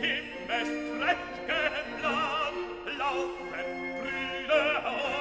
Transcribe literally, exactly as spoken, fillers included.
Himmels Trächtenland laufen Brüder auf.